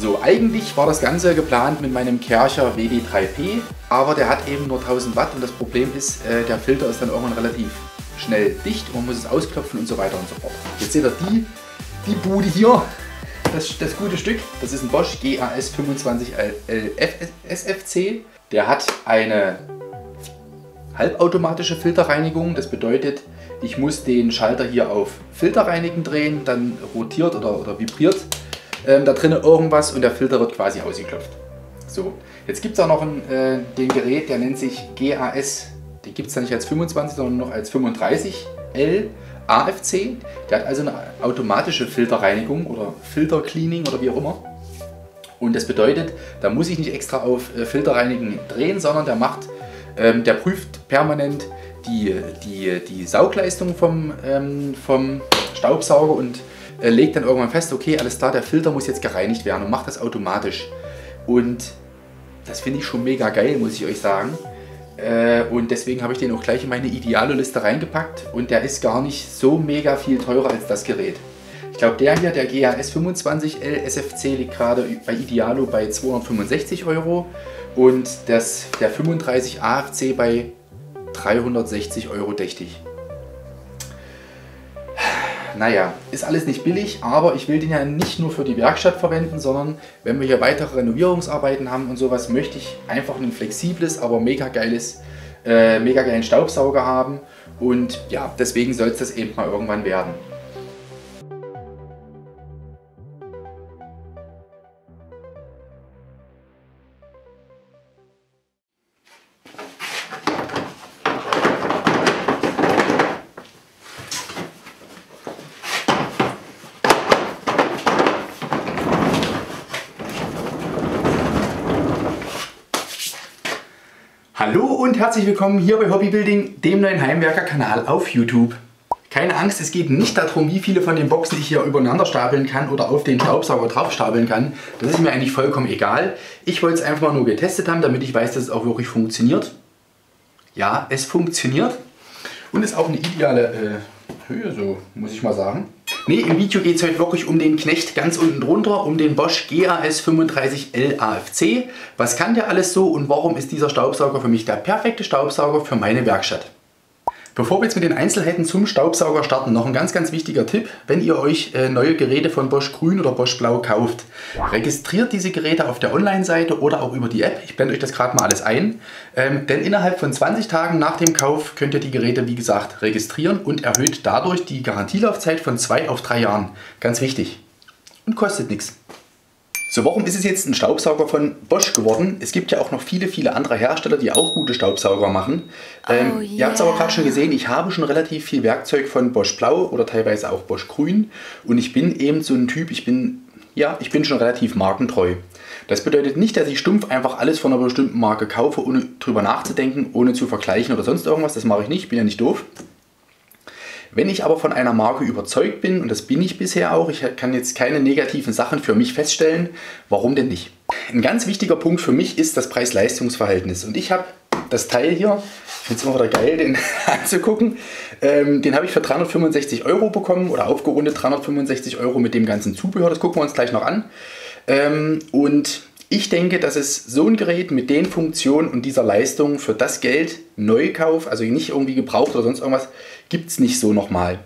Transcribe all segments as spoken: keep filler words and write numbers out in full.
So, eigentlich war das Ganze geplant mit meinem Kärcher W D drei P, aber der hat eben nur tausend Watt und das Problem ist, äh, der Filter ist dann irgendwann relativ schnell dicht und man muss es ausklopfen und so weiter und so fort. Jetzt seht ihr die, die Bude hier, das, das gute Stück, das ist ein Bosch G A S fünfundzwanzig L S F C. Der hat eine halbautomatische Filterreinigung, das bedeutet, ich muss den Schalter hier auf Filterreinigen drehen, dann rotiert oder, oder vibriert ähm, da drinnen irgendwas und der Filter wird quasi ausgeklopft. So, jetzt gibt es auch noch ein, äh, den Gerät, der nennt sich G A S, den gibt es dann nicht als fünfundzwanzig, sondern noch als fünfunddreißig L A F C. Der hat also eine automatische Filterreinigung oder Filtercleaning oder wie auch immer. Und das bedeutet, da muss ich nicht extra auf äh, Filterreinigen drehen, sondern der macht, ähm, der prüft permanent die, die, die Saugleistung vom, ähm, vom Staubsauger und äh, legt dann irgendwann fest, okay, alles klar, der Filter muss jetzt gereinigt werden und macht das automatisch. Und das finde ich schon mega geil, muss ich euch sagen. Äh, und deswegen habe ich den auch gleich in meine Idealo-Liste reingepackt und der ist gar nicht so mega viel teurer als das Gerät. Ich glaube, der hier, der G A S fünfundzwanzig L S F C, liegt gerade bei Idealo bei zweihundertfünfundsechzig Euro und das, der fünfunddreißig A F C bei dreihundertsechzig Euro dächtig. Naja, ist alles nicht billig, aber ich will den ja nicht nur für die Werkstatt verwenden, sondern wenn wir hier weitere Renovierungsarbeiten haben und sowas, möchte ich einfach ein flexibles, aber mega geiles, äh, mega geilen Staubsauger haben und ja, deswegen soll es das eben mal irgendwann werden. Hallo und herzlich willkommen hier bei Hobbybuilding, dem neuen Heimwerker-Kanal auf YouTube. Keine Angst, es geht nicht darum, wie viele von den Boxen ich hier übereinander stapeln kann oder auf den Staubsauger drauf stapeln kann. Das ist mir eigentlich vollkommen egal. Ich wollte es einfach mal nur getestet haben, damit ich weiß, dass es auch wirklich funktioniert. Ja, es funktioniert und ist auch eine ideale äh, Höhe, so muss ich mal sagen. Ne, im Video geht es heute wirklich um den Knecht ganz unten drunter, um den Bosch G A S fünfunddreißig L A F C. Was kann der alles so und warum ist dieser Staubsauger für mich der perfekte Staubsauger für meine Werkstatt? Bevor wir jetzt mit den Einzelheiten zum Staubsauger starten, noch ein ganz, ganz wichtiger Tipp. Wenn ihr euch neue Geräte von Bosch Grün oder Bosch Blau kauft, registriert diese Geräte auf der Online-Seite oder auch über die App. Ich blende euch das gerade mal alles ein. Ähm, denn innerhalb von zwanzig Tagen nach dem Kauf könnt ihr die Geräte, wie gesagt, registrieren und erhöht dadurch die Garantielaufzeit von zwei auf drei Jahren. Ganz wichtig. Und kostet nichts. So, warum ist es jetzt ein Staubsauger von Bosch geworden? Es gibt ja auch noch viele, viele andere Hersteller, die auch gute Staubsauger machen. Oh, ähm, yeah. Ihr habt es aber gerade schon gesehen, ich habe schon relativ viel Werkzeug von Bosch Blau oder teilweise auch Bosch Grün. Und ich bin eben so ein Typ, ich bin, ja, ich bin schon relativ markentreu. Das bedeutet nicht, dass ich stumpf einfach alles von einer bestimmten Marke kaufe, ohne drüber nachzudenken, ohne zu vergleichen oder sonst irgendwas. Das mache ich nicht, ich bin ja nicht doof. Wenn ich aber von einer Marke überzeugt bin, und das bin ich bisher auch, ich kann jetzt keine negativen Sachen für mich feststellen, warum denn nicht? Ein ganz wichtiger Punkt für mich ist das Preis-Leistungs-Verhältnis. Und ich habe das Teil hier, ich finde es immer wieder geil, den anzugucken, ähm, den habe ich für dreihundertfünfundsechzig Euro bekommen oder aufgerundet dreihundertfünfundsechzig Euro mit dem ganzen Zubehör, das gucken wir uns gleich noch an. Ähm, und ich denke, dass es so ein Gerät mit den Funktionen und dieser Leistung für das Geld, Neukauf, also nicht irgendwie gebraucht oder sonst irgendwas, gibt es nicht so nochmal.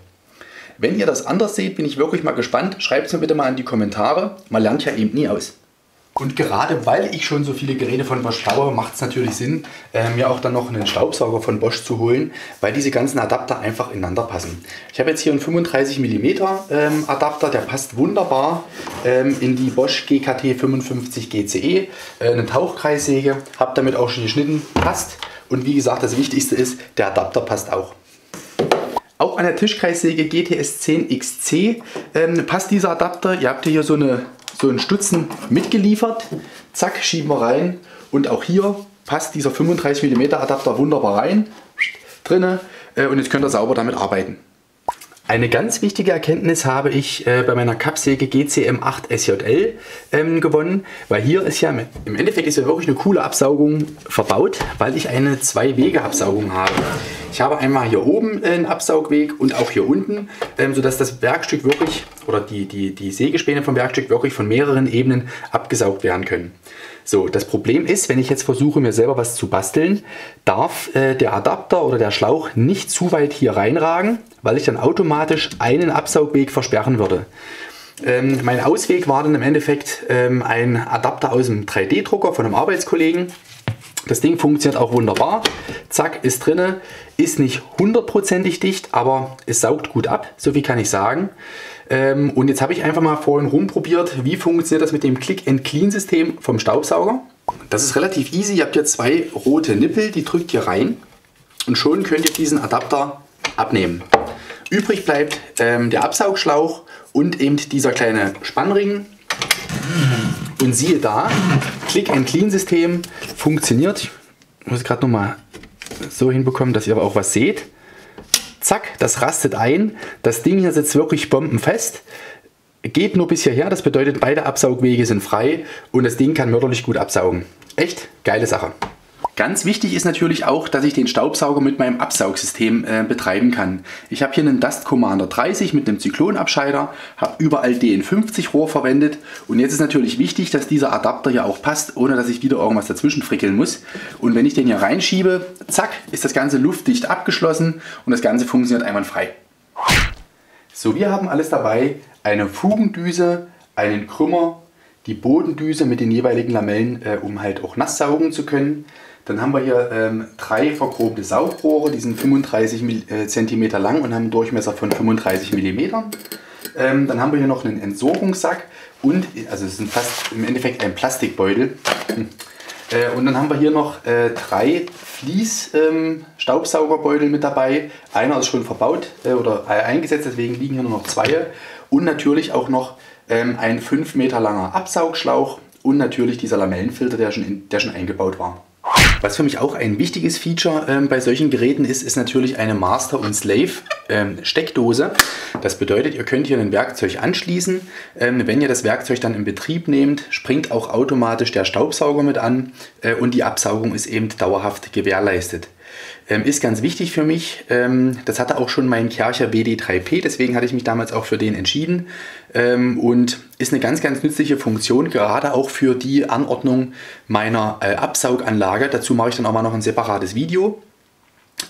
Wenn ihr das anders seht, bin ich wirklich mal gespannt. Schreibt es mir bitte mal in die Kommentare. Man lernt ja eben nie aus. Und gerade weil ich schon so viele Geräte von Bosch habe, macht es natürlich Sinn, äh, mir auch dann noch einen Staubsauger von Bosch zu holen, weil diese ganzen Adapter einfach ineinander passen. Ich habe jetzt hier einen fünfunddreißig Millimeter ähm, Adapter, der passt wunderbar ähm, in die Bosch G K T fünfundfünfzig G C E, äh, eine Tauchkreissäge, habe damit auch schon geschnitten, passt. Und wie gesagt, das Wichtigste ist, der Adapter passt auch. Auch an der Tischkreissäge G T S zehn X C ähm, passt dieser Adapter. Ihr habt hier so eine so einen Stutzen mitgeliefert, zack, schieben wir rein und auch hier passt dieser fünfunddreißig Millimeter Adapter wunderbar rein, drinne, und jetzt könnt ihr sauber damit arbeiten. Eine ganz wichtige Erkenntnis habe ich äh, bei meiner Kappsäge G C M acht S J L ähm, gewonnen, weil hier ist ja, im Endeffekt ist ja wirklich eine coole Absaugung verbaut, weil ich eine Zwei-Wege-Absaugung habe. Ich habe einmal hier oben einen Absaugweg und auch hier unten, sodass das Werkstück wirklich oder die, die, die Sägespäne vom Werkstück wirklich von mehreren Ebenen abgesaugt werden können. So, das Problem ist, wenn ich jetzt versuche, mir selber was zu basteln, darf äh, der Adapter oder der Schlauch nicht zu weit hier reinragen, weil ich dann automatisch einen Absaugweg versperren würde. Ähm, mein Ausweg war dann im Endeffekt ähm, ein Adapter aus dem drei D Drucker von einem Arbeitskollegen. Das Ding funktioniert auch wunderbar. Zack, ist drinne. Ist nicht hundertprozentig dicht, aber es saugt gut ab. So viel kann ich sagen. Ähm, und jetzt habe ich einfach mal vorhin rumprobiert, wie funktioniert das mit dem Click-and-Clean-System vom Staubsauger. Das ist relativ easy. Ihr habt hier zwei rote Nippel, die drückt ihr rein. Und schon könnt ihr diesen Adapter abnehmen. Übrig bleibt ähm, der Absaugschlauch und eben dieser kleine Spannring. Und siehe da, Click-and-Clean-System funktioniert. Ich muss gerade nochmal so hinbekommen, dass ihr auch was seht. Zack, das rastet ein. Das Ding hier sitzt wirklich bombenfest. Geht nur bis hierher, das bedeutet, beide Absaugwege sind frei und das Ding kann mörderlich gut absaugen. Echt geile Sache. Ganz wichtig ist natürlich auch, dass ich den Staubsauger mit meinem Absaugsystem äh, betreiben kann. Ich habe hier einen Dust Commander dreißig mit einem Zyklonabscheider, habe überall D N fünfzig Rohr verwendet und jetzt ist natürlich wichtig, dass dieser Adapter hier auch passt, ohne dass ich wieder irgendwas dazwischen frickeln muss. Und wenn ich den hier reinschiebe, zack, ist das Ganze luftdicht abgeschlossen und das Ganze funktioniert einwandfrei. So, wir haben alles dabei, eine Fugendüse, einen Krümmer, die Bodendüse mit den jeweiligen Lamellen, äh, um halt auch nass saugen zu können. Dann haben wir hier ähm, drei verchromte Saugrohre, die sind fünfunddreißig Zentimeter lang und haben einen Durchmesser von fünfunddreißig Millimeter. Ähm, dann haben wir hier noch einen Entsorgungssack und, also es sind fast im Endeffekt ein Plastikbeutel. Äh, und dann haben wir hier noch äh, drei Fließ-Staubsaugerbeutel ähm, mit dabei. Einer ist schon verbaut äh, oder eingesetzt, deswegen liegen hier nur noch zwei. Und natürlich auch noch ähm, ein fünf Meter langer Absaugschlauch und natürlich dieser Lamellenfilter, der schon, in, der schon eingebaut war. Was für mich auch ein wichtiges Feature ähm, bei solchen Geräten ist, ist natürlich eine Master- und Slave-Steckdose. Ähm, das bedeutet, ihr könnt hier ein Werkzeug anschließen. Ähm, wenn ihr das Werkzeug dann in Betrieb nehmt, springt auch automatisch der Staubsauger mit an äh, und die Absaugung ist eben dauerhaft gewährleistet. Ähm, ist ganz wichtig für mich. Ähm, das hatte auch schon mein Kärcher W D drei P, deswegen hatte ich mich damals auch für den entschieden. Ähm, und ist eine ganz, ganz nützliche Funktion, gerade auch für die Anordnung meiner äh, Absauganlage. Dazu mache ich dann auch mal noch ein separates Video.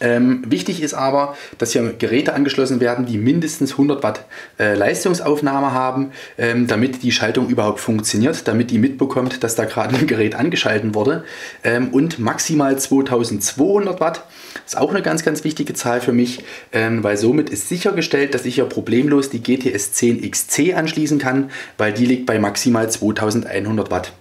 Ähm, wichtig ist aber, dass hier Geräte angeschlossen werden, die mindestens hundert Watt äh, Leistungsaufnahme haben, ähm, damit die Schaltung überhaupt funktioniert, damit die mitbekommt, dass da gerade ein Gerät angeschaltet wurde. Ähm, und maximal zweitausendzweihundert Watt ist auch eine ganz, ganz wichtige Zahl für mich, ähm, weil somit ist sichergestellt, dass ich hier problemlos die G T S zehn X C anschließen kann, weil die liegt bei maximal zweitausendeinhundert Watt.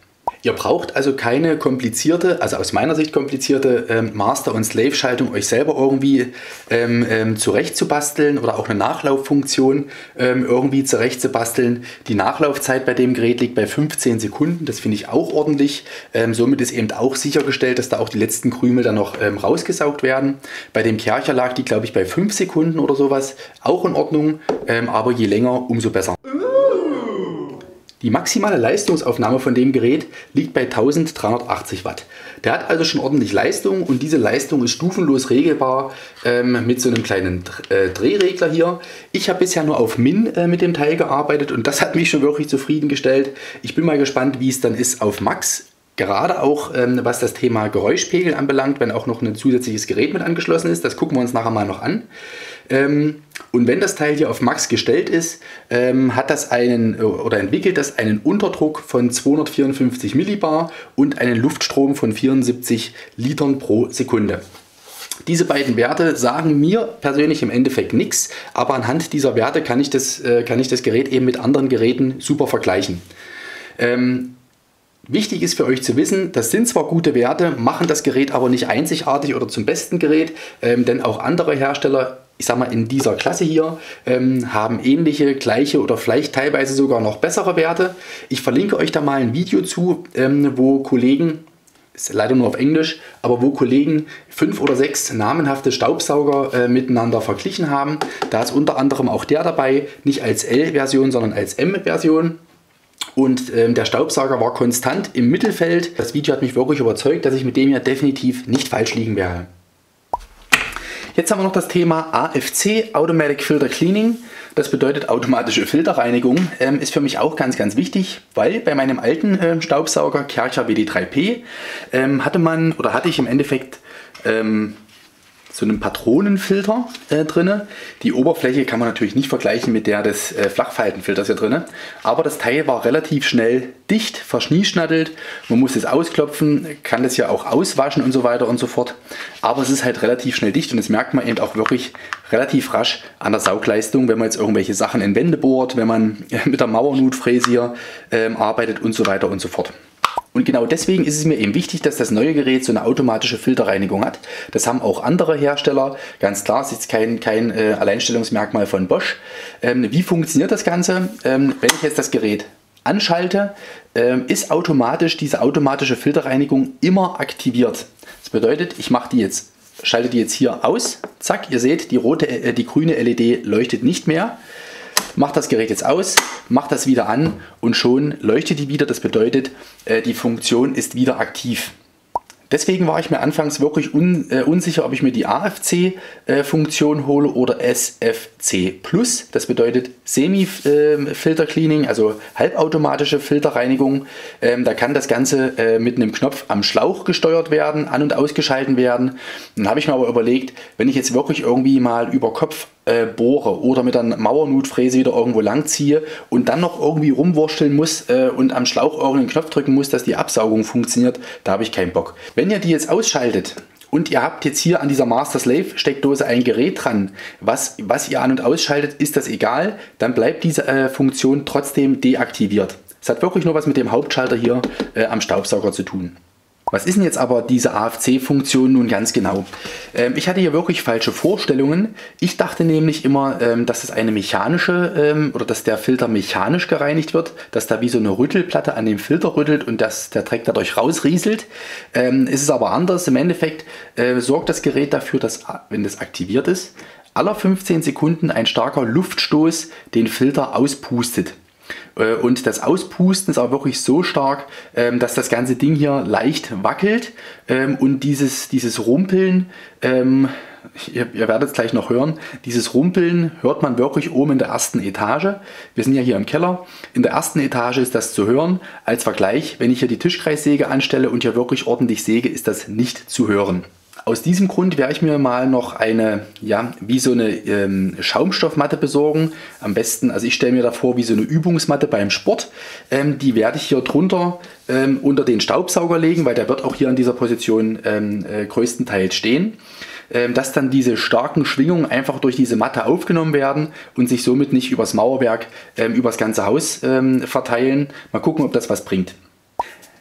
Ihr braucht also keine komplizierte, also aus meiner Sicht komplizierte ähm, Master- und Slave-Schaltung euch selber irgendwie ähm, ähm, zurechtzubasteln oder auch eine Nachlauffunktion ähm, irgendwie zurechtzubasteln. Die Nachlaufzeit bei dem Gerät liegt bei fünfzehn Sekunden, das finde ich auch ordentlich. Ähm, somit ist eben auch sichergestellt, dass da auch die letzten Krümel dann noch ähm, rausgesaugt werden. Bei dem Kärcher lag die, glaube ich, bei fünf Sekunden oder sowas. Auch in Ordnung, ähm, aber je länger, umso besser. Die maximale Leistungsaufnahme von dem Gerät liegt bei dreizehnhundertachtzig Watt. Der hat also schon ordentlich Leistung und diese Leistung ist stufenlos regelbar ähm, mit so einem kleinen äh, Drehregler hier. Ich habe bisher nur auf Min äh, mit dem Teil gearbeitet und das hat mich schon wirklich zufriedengestellt. Ich bin mal gespannt, wie es dann ist auf Max. Gerade auch ähm, was das Thema Geräuschpegel anbelangt, wenn auch noch ein zusätzliches Gerät mit angeschlossen ist. Das gucken wir uns nachher mal noch an. Ähm, und wenn das Teil hier auf Max gestellt ist, ähm, hat das einen oder entwickelt das einen Unterdruck von zweihundertvierundfünfzig Millibar und einen Luftstrom von vierundsiebzig Litern pro Sekunde. Diese beiden Werte sagen mir persönlich im Endeffekt nichts, aber anhand dieser Werte kann ich das, äh, kann ich das Gerät eben mit anderen Geräten super vergleichen. Ähm, Wichtig ist für euch zu wissen, das sind zwar gute Werte, machen das Gerät aber nicht einzigartig oder zum besten Gerät, ähm, denn auch andere Hersteller, ich sag mal in dieser Klasse hier, ähm, haben ähnliche, gleiche oder vielleicht teilweise sogar noch bessere Werte. Ich verlinke euch da mal ein Video zu, ähm, wo Kollegen, ist leider nur auf Englisch, aber wo Kollegen fünf oder sechs namenhafte Staubsauger äh, miteinander verglichen haben. Da ist unter anderem auch der dabei, nicht als L-Version, sondern als M-Version. Und ähm, der Staubsauger war konstant im Mittelfeld. Das Video hat mich wirklich überzeugt, dass ich mit dem ja definitiv nicht falsch liegen werde. Jetzt haben wir noch das Thema A F C, Automatic Filter Cleaning. Das bedeutet automatische Filterreinigung. Ähm, ist für mich auch ganz, ganz wichtig, weil bei meinem alten ähm, Staubsauger Kärcher W D drei P ähm, hatte man oder hatte ich im Endeffekt ähm, so einen Patronenfilter äh, drin. Die Oberfläche kann man natürlich nicht vergleichen mit der des äh, Flachfaltenfilters hier drin. Aber das Teil war relativ schnell dicht, verschnieschnattelt. Man muss es ausklopfen, kann das ja auch auswaschen und so weiter und so fort. Aber es ist halt relativ schnell dicht und das merkt man eben auch wirklich relativ rasch an der Saugleistung, wenn man jetzt irgendwelche Sachen in Wände bohrt, wenn man mit der Mauernutfräse hier ähm, arbeitet und so weiter und so fort. Und genau deswegen ist es mir eben wichtig, dass das neue Gerät so eine automatische Filterreinigung hat. Das haben auch andere Hersteller. Ganz klar, ist jetzt kein, kein äh, Alleinstellungsmerkmal von Bosch. Ähm, wie funktioniert das Ganze? Ähm, wenn ich jetzt das Gerät anschalte, ähm, ist automatisch diese automatische Filterreinigung immer aktiviert. Das bedeutet, ich mache die jetzt, schalte die jetzt hier aus. Zack, ihr seht, die, rote, äh, die grüne L E D leuchtet nicht mehr. Macht das Gerät jetzt aus, macht das wieder an und schon leuchtet die wieder. Das bedeutet, die Funktion ist wieder aktiv. Deswegen war ich mir anfangs wirklich un, äh, unsicher, ob ich mir die A F C-Funktion hole oder S F C plus. Das bedeutet Semi-Filter-Cleaning, also halbautomatische Filterreinigung. Ähm, da kann das Ganze äh, mit einem Knopf am Schlauch gesteuert werden, an- und ausgeschalten werden. Dann habe ich mir aber überlegt, wenn ich jetzt wirklich irgendwie mal über Kopf äh, bohre oder mit einer Mauernutfräse wieder irgendwo lang ziehe und dann noch irgendwie rumwurschteln muss äh, und am Schlauch irgendeinen Knopf drücken muss, dass die Absaugung funktioniert, da habe ich keinen Bock. Wenn ihr die jetzt ausschaltet und ihr habt jetzt hier an dieser Master Slave Steckdose ein Gerät dran, was, was ihr an- und ausschaltet, ist das egal, dann bleibt diese äh, Funktion trotzdem deaktiviert. Es hat wirklich nur was mit dem Hauptschalter hier äh, am Staubsauger zu tun. Was ist denn jetzt aber diese A F C-Funktion nun ganz genau? Ähm, ich hatte hier wirklich falsche Vorstellungen. Ich dachte nämlich immer, ähm, dass es eine mechanische ähm, oder dass der Filter mechanisch gereinigt wird, dass da wie so eine Rüttelplatte an dem Filter rüttelt und dass der Dreck dadurch rausrieselt. Ähm, ist es aber anders. Im Endeffekt äh, sorgt das Gerät dafür, dass, wenn das aktiviert ist, alle fünfzehn Sekunden ein starker Luftstoß den Filter auspustet. Und das Auspusten ist auch wirklich so stark, dass das ganze Ding hier leicht wackelt und dieses, dieses Rumpeln, ihr, ihr werdet es gleich noch hören, dieses Rumpeln hört man wirklich oben in der ersten Etage. Wir sind ja hier im Keller. In der ersten Etage ist das zu hören. Als Vergleich, wenn ich hier die Tischkreissäge anstelle und hier wirklich ordentlich säge, ist das nicht zu hören. Aus diesem Grund werde ich mir mal noch eine, ja, wie so eine ähm, Schaumstoffmatte besorgen. Am besten, also ich stelle mir da vor, wie so eine Übungsmatte beim Sport. Ähm, die werde ich hier drunter ähm, unter den Staubsauger legen, weil der wird auch hier in dieser Position ähm, äh, größtenteils stehen. Ähm, dass dann diese starken Schwingungen einfach durch diese Matte aufgenommen werden und sich somit nicht übers Mauerwerk, ähm, übers ganze Haus ähm, verteilen. Mal gucken, ob das was bringt.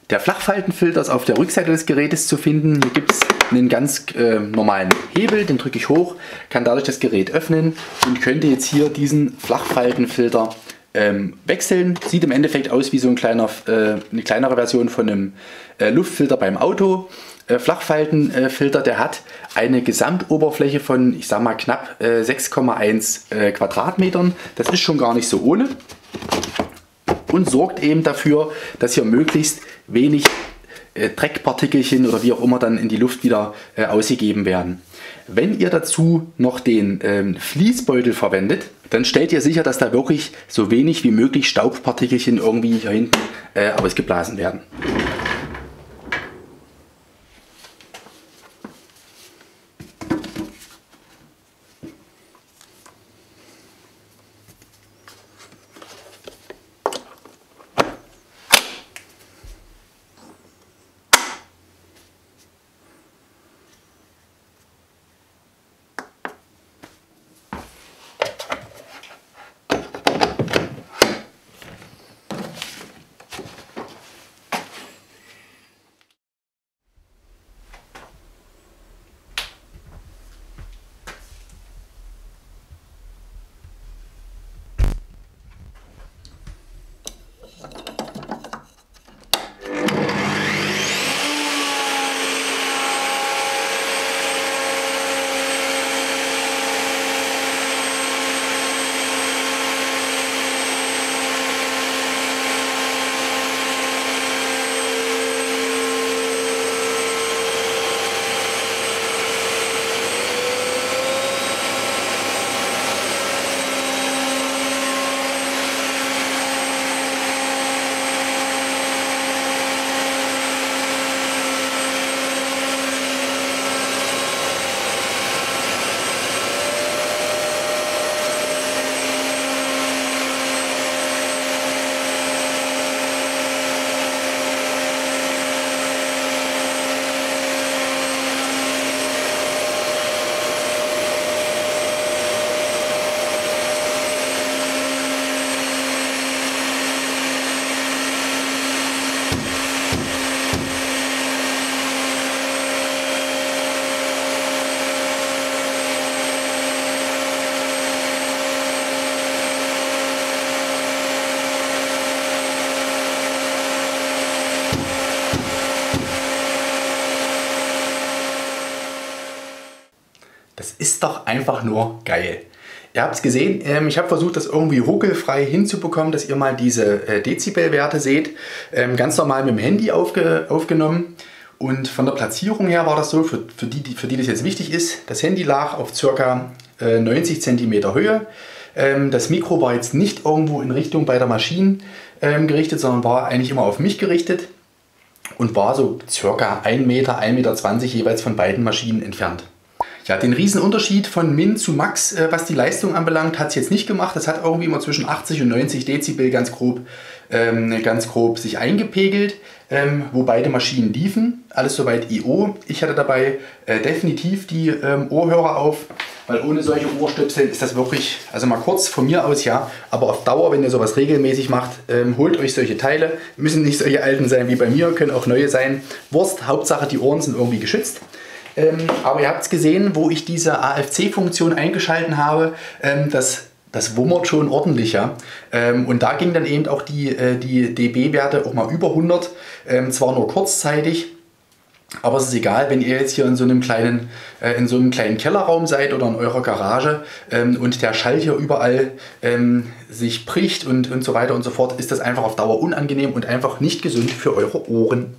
Der Flachfaltenfilter ist auf der Rückseite des Gerätes zu finden. Hier gibt es einen ganz äh, normalen Hebel, den drücke ich hoch, kann dadurch das Gerät öffnen und könnte jetzt hier diesen Flachfaltenfilter ähm, wechseln. Sieht im Endeffekt aus wie so ein kleiner, äh, eine kleinere Version von einem äh, Luftfilter beim Auto. Äh, Flachfaltenfilter, äh, der hat eine Gesamtoberfläche von, ich sag mal, knapp äh, sechs Komma eins äh, Quadratmetern. Das ist schon gar nicht so ohne. Und sorgt eben dafür, dass hier möglichst wenig äh, Dreckpartikelchen oder wie auch immer dann in die Luft wieder äh, ausgegeben werden. Wenn ihr dazu noch den ähm, Fließbeutel verwendet, dann stellt ihr sicher, dass da wirklich so wenig wie möglich Staubpartikelchen irgendwie hier hinten äh, ausgeblasen werden. einfach nur geil. Ihr habt es gesehen, ähm, ich habe versucht, das irgendwie ruckelfrei hinzubekommen, dass ihr mal diese äh, Dezibelwerte seht. Ähm, ganz normal mit dem Handy aufge aufgenommen. Und von der Platzierung her war das so, für, für, die, die, für die das jetzt wichtig ist, das Handy lag auf ca. äh, neunzig Zentimeter Höhe. Ähm, das Mikro war jetzt nicht irgendwo in Richtung beider Maschinen ähm, gerichtet, sondern war eigentlich immer auf mich gerichtet. Und war so ca. ein Meter, ein Meter zwanzig jeweils von beiden Maschinen entfernt. Ja, den Riesenunterschied von Min zu Max, äh, was die Leistung anbelangt, hat es jetzt nicht gemacht. Das hat irgendwie immer zwischen achtzig und neunzig Dezibel ganz grob, ähm, ganz grob sich eingepegelt, ähm, wo beide Maschinen liefen. Alles soweit I O. Ich hatte dabei äh, definitiv die ähm, Ohrhörer auf, weil ohne solche Ohrstöpsel ist das wirklich, also mal kurz von mir aus ja, aber auf Dauer, wenn ihr sowas regelmäßig macht, ähm, holt euch solche Teile. Müssen nicht solche alten sein wie bei mir, können auch neue sein. Wurst, Hauptsache die Ohren sind irgendwie geschützt. Ähm, aber ihr habt es gesehen, wo ich diese A F C-Funktion eingeschalten habe, ähm, das, das wummert schon ordentlicher. Ähm, und da ging dann eben auch die, äh, die D B-Werte auch mal über hundert, ähm, zwar nur kurzzeitig, aber es ist egal, wenn ihr jetzt hier in so einem kleinen, äh, in so einem kleinen Kellerraum seid oder in eurer Garage ähm, und der Schall hier überall ähm, sich bricht und, und so weiter und so fort, ist das einfach auf Dauer unangenehm und einfach nicht gesund für eure Ohren.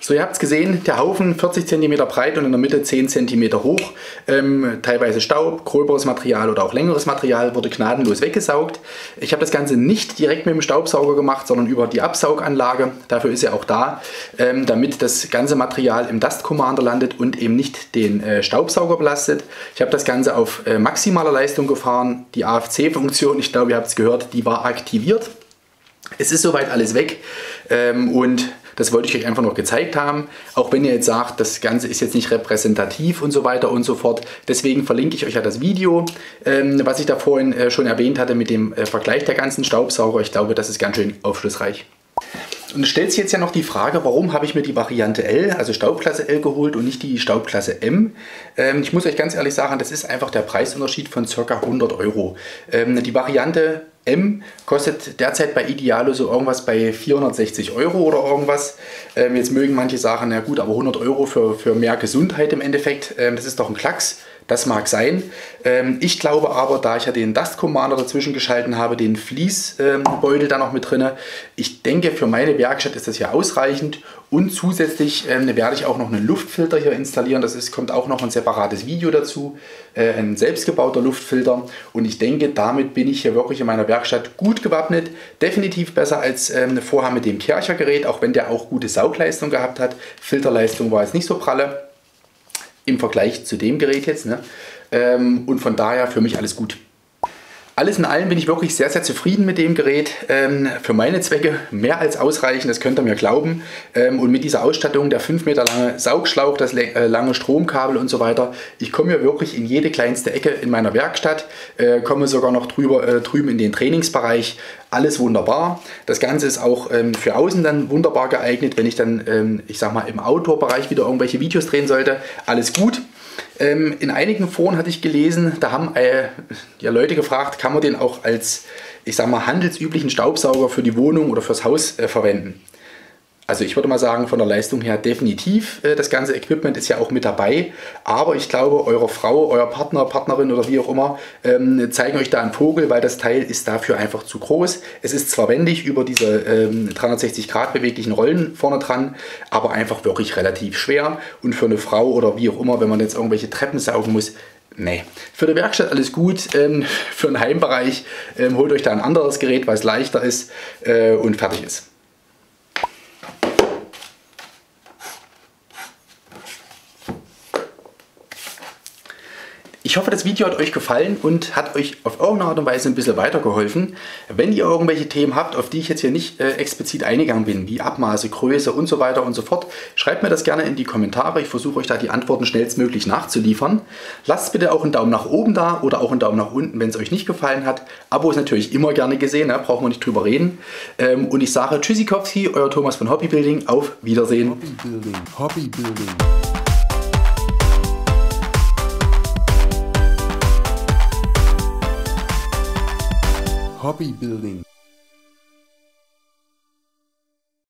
So, ihr habt es gesehen, der Haufen vierzig Zentimeter breit und in der Mitte zehn Zentimeter hoch. Ähm, teilweise Staub, gröberes Material oder auch längeres Material wurde gnadenlos weggesaugt. Ich habe das Ganze nicht direkt mit dem Staubsauger gemacht, sondern über die Absauganlage. Dafür ist er auch da, ähm, damit das ganze Material im Dust Commander landet und eben nicht den äh, Staubsauger belastet. Ich habe das Ganze auf äh, maximaler Leistung gefahren. Die A F C-Funktion, ich glaube, ihr habt es gehört, die war aktiviert. Es ist soweit alles weg ähm, und das wollte ich euch einfach noch gezeigt haben, auch wenn ihr jetzt sagt, das Ganze ist jetzt nicht repräsentativ und so weiter und so fort. Deswegen verlinke ich euch ja das Video, ähm, was ich da vorhin äh, schon erwähnt hatte mit dem äh, Vergleich der ganzen Staubsauger. Ich glaube, das ist ganz schön aufschlussreich. Und es stellt sich jetzt ja noch die Frage, warum habe ich mir die Variante L, also Staubklasse L geholt und nicht die Staubklasse M. Ähm, ich muss euch ganz ehrlich sagen, das ist einfach der Preisunterschied von ca. hundert Euro. Ähm, die Variante M kostet derzeit bei Idealo so irgendwas bei vierhundertsechzig Euro oder irgendwas. Ähm, jetzt mögen manche sagen, na gut, aber hundert Euro für, für mehr Gesundheit im Endeffekt, ähm, das ist doch ein Klacks. Das mag sein. Ähm, ich glaube aber, da ich ja den Dust Commander dazwischen geschalten habe, den Fließbeutel ähm, da noch mit drin, ich denke, für meine Werkstatt ist das ja ausreichend. Und zusätzlich ähm, werde ich auch noch einen Luftfilter hier installieren. Das ist, kommt auch noch ein separates Video dazu. Äh, ein selbstgebauter Luftfilter. Und ich denke, damit bin ich hier wirklich in meiner Werkstatt gut gewappnet. Definitiv besser als ähm, vorher mit dem Kärcher Gerät, auch wenn der auch gute Saugleistung gehabt hat. Filterleistung war jetzt nicht so pralle im Vergleich zu dem Gerät jetzt, ne? Ähm, und von daher für mich alles gut. Alles in allem bin ich wirklich sehr, sehr zufrieden mit dem Gerät. Ähm, für meine Zwecke mehr als ausreichend, das könnt ihr mir glauben. Ähm, und mit dieser Ausstattung, der fünf Meter lange Saugschlauch, das äh, lange Stromkabel und so weiter, ich komme ja wirklich in jede kleinste Ecke in meiner Werkstatt, äh, komme sogar noch drüber, äh, drüben in den Trainingsbereich. Alles wunderbar. Das Ganze ist auch ähm, für außen dann wunderbar geeignet, wenn ich dann, ähm, ich sag mal, im Outdoor-Bereich wieder irgendwelche Videos drehen sollte. Alles gut. Ähm, in einigen Foren hatte ich gelesen, da haben äh, ja, Leute gefragt, kann man den auch als, ich sag mal, handelsüblichen Staubsauger für die Wohnung oder fürs Haus äh, verwenden. Also ich würde mal sagen, von der Leistung her definitiv. Das ganze Equipment ist ja auch mit dabei. Aber ich glaube, eure Frau, euer Partner, Partnerin oder wie auch immer, ähm, zeigen euch da einen Vogel, weil das Teil ist dafür einfach zu groß. Es ist zwar wendig über diese ähm, dreihundertsechzig Grad beweglichen Rollen vorne dran, aber einfach wirklich relativ schwer. Und für eine Frau oder wie auch immer, wenn man jetzt irgendwelche Treppen saugen muss, nee. Für die Werkstatt alles gut, ähm, für den Heimbereich ähm, holt euch da ein anderes Gerät, weil es leichter ist äh, und fertig ist. Ich hoffe, das Video hat euch gefallen und hat euch auf irgendeine Art und Weise ein bisschen weitergeholfen. Wenn ihr irgendwelche Themen habt, auf die ich jetzt hier nicht äh, explizit eingegangen bin, wie Abmaße, Größe und so weiter und so fort, schreibt mir das gerne in die Kommentare. Ich versuche euch da die Antworten schnellstmöglich nachzuliefern. Lasst bitte auch einen Daumen nach oben da oder auch einen Daumen nach unten, wenn es euch nicht gefallen hat. Abo ist natürlich immer gerne gesehen, da ne? braucht man nicht drüber reden. Ähm, und ich sage Tschüssikowski, euer Thomas von Hobbybuilding. Auf Wiedersehen. Hobbybuilding, Hobbybuilding. Hobbybuilding.